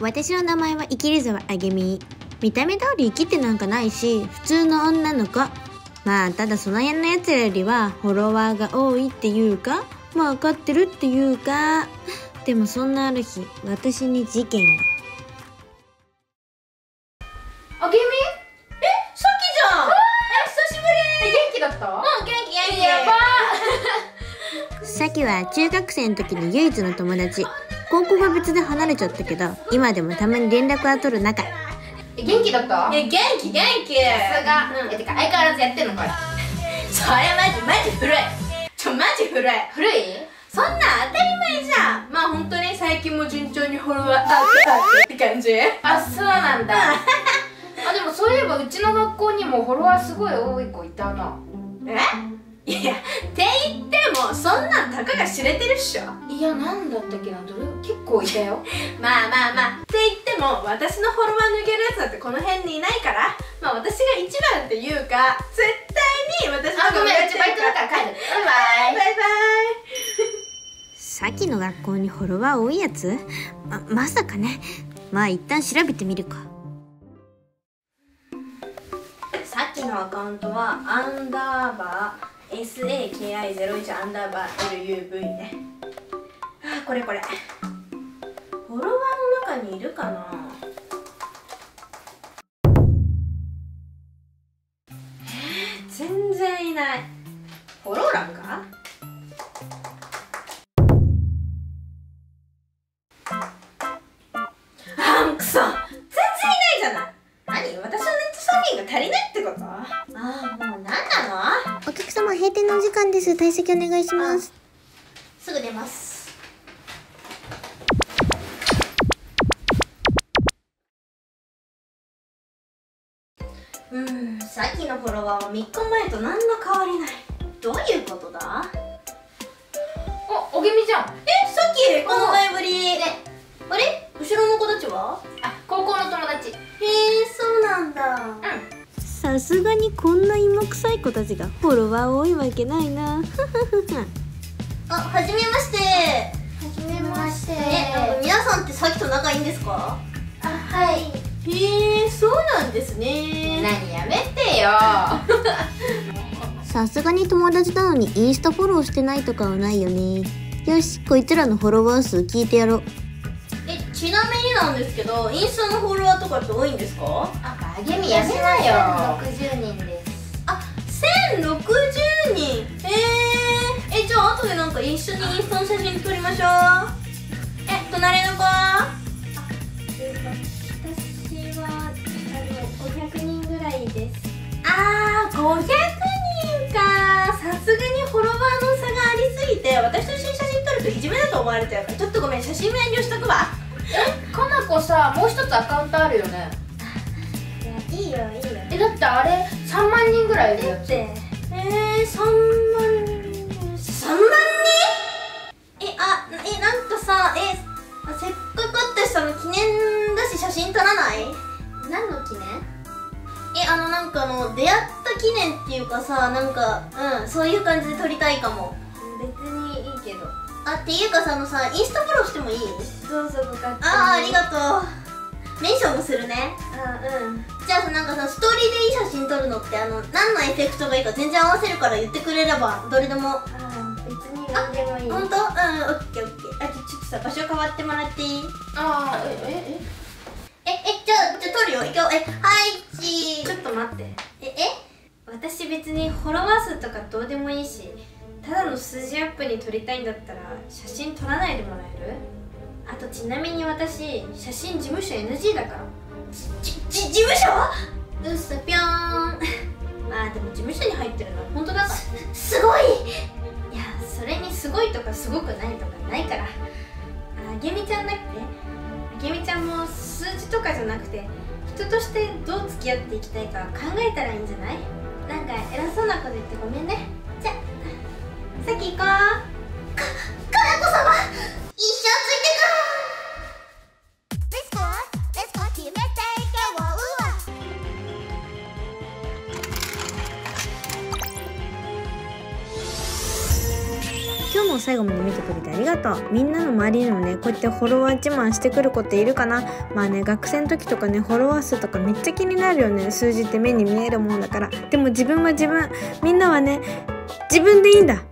私の名前は生きる沢あげみ。見た目通り生きてなんかないし、普通の女の子。まあただその辺のやつらよりはフォロワーが多いっていうか、まあ分かってるっていうか。でもそんなある日、私に事件が。あげみ、さっきじゃん。久しぶり。元気だった？元気元気。やばー。さきは中学生の時に唯一の友達。高校が別で離れちゃったけど、今でもたまに連絡は取る仲。元気だった？元気元気。さすが。てか相変わらずやってんのこれ。それマジ古い。古い？そんな当たり前じゃん。まあ本当に最近も順調にフォロワーアップって感じ。あ、そうなんだ。あ、でもそういえばうちの学校にもフォロワーすごい多い子いたな。え？いや、って言ってもそんなんたかが知れてるっしょ。いや、なんだったっけな、どれ結構いたよ。まあって言っても私のフォロワー抜けるやつなんてこの辺にいないから、まあ私が一番っていうか、絶対に私の方が。あ、ごめん、うちバイトだから帰る。バイバイバイバイ。さきの学校にフォロワー多いやつ？まさかね。まあ一旦調べてみるか。さきのアカウントは_SAKI01 _LUV ね。あ、これフォロワーの中にいるかな。全然いない。フォロー欄か。あんくそ、全然いないじゃない。何、私のネット商品が足りないってこと？ああ、もう何なの。お客様、閉店のお時間です。退席お願いします。すぐ出ます。さっきのフォロワーは3日前と何ら変わりない。どういうことだ？あ、あげみちゃん。さっき、この前ぶり。あれ、後ろの子たちは？あ、高校の友達。へえ、そうなんだ。うん。さすがにこんな芋臭い子たちがフォロワー多いわけないな。あ、はじめまして。はじめまして。皆さんってさっきと仲いいんですか？あ、はい。へえ、そうなんですね。何、やめてよ。さすがに友達なのにインスタフォローしてないとかはないよね。よし、こいつらのフォロワー数聞いてやろう。ちなみになんですけど、インスタのフォロワーとかって多いんですか？あげみ、やめなよ。1060人です。あ、1060人。じゃあ後でなんか一緒にインスタの写真撮りましょう。隣の子は？500人ぐらいです。あー、500人か。さすがにフォロワーの差がありすぎて、私と一緒に写真撮るといじめだと思われちゃうから、ちょっとごめん、写真も遠慮しとくわ。かなこさ、もう一つアカウントあるよね。いいよ。だってあれ3万人ぐらいいるやつ。3万人。なんかさ、せっかくってさ、記念だし写真撮らない？何の記念？出会った記念っていうかさ、そういう感じで撮りたいかも。別にいいけど。あ、っていうかさ、インスタフォローしてもいい？どうぞ、ご勝手に。ありがとう。メンションもするね。じゃあさ、ストーリーでいい写真撮るのって、何のエフェクトがいいか全然合わせるから言ってくれれば、どれでも。別に何でもいい。ほんと？オッケーオッケー。あ、ちょっとさ、場所変わってもらっていい？じゃあ撮るよ。はい、チー。ちょっと待って。私別にフォロワー数とかどうでもいいし、ただの数字アップに撮りたいんだったら写真撮らないでもらえる？あと、ちなみに私、写真事務所 NG だから。事務所？うっさぴょーん。まあでも事務所に入ってるのは本当だから。すごい。いや、それにすごいとかすごくないとかないから。あげみちゃんだっけ？あげみちゃんも数字とかじゃなくて、人としてどう付き合っていきたいか考えたらいいんじゃない？なんか偉そうなこと言ってごめんね。じゃ、さっき行こう。かなこ様、一生ついてく。今日もも最後まで見てくれてありがとう。みんなの周りにもね、こうやってフォロワー自慢してくる子っているかな。まあね、学生の時とかね、フォロワー数とかめっちゃ気になるよね。数字って目に見えるもんだから。でも自分は自分、みんなはね、自分でいいんだ。